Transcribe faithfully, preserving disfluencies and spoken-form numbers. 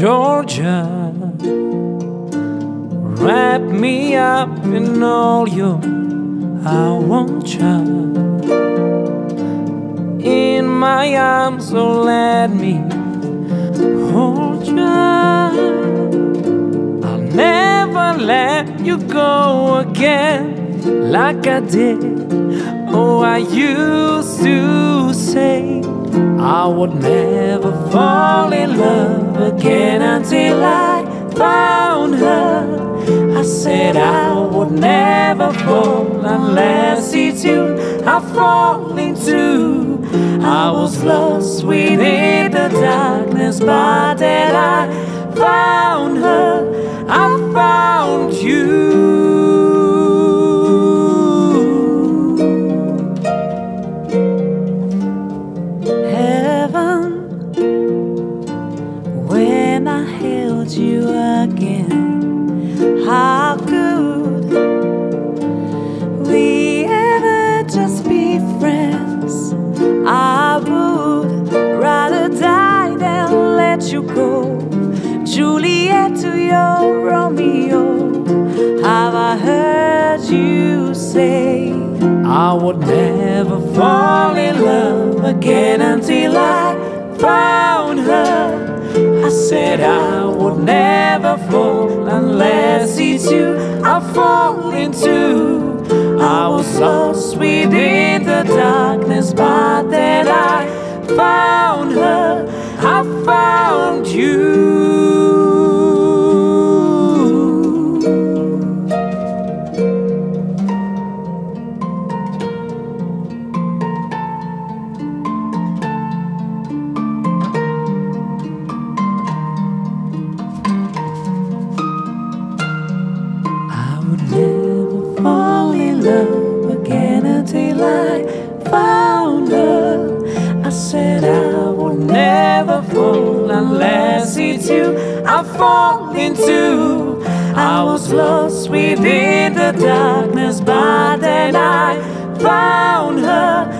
Georgia, wrap me up in all your I want you in my arms, so let me hold you. I'll never let you go again like I did. Oh, I used to say I would never fall in love again until I found her. I said I would never fall unless it's you I fall into. I was lost within the darkness, but then I found her. I found you. You again, how could we ever just be friends? I would rather die than let you go, Juliet to your Romeo. Have I heard you say I would never fall in love again until I found her? I said I would never fall unless it's you I fall into. I was lost within the darkness, but then I found her. I found you. Unless it's you I fall into. I was lost within the darkness, but then I found her.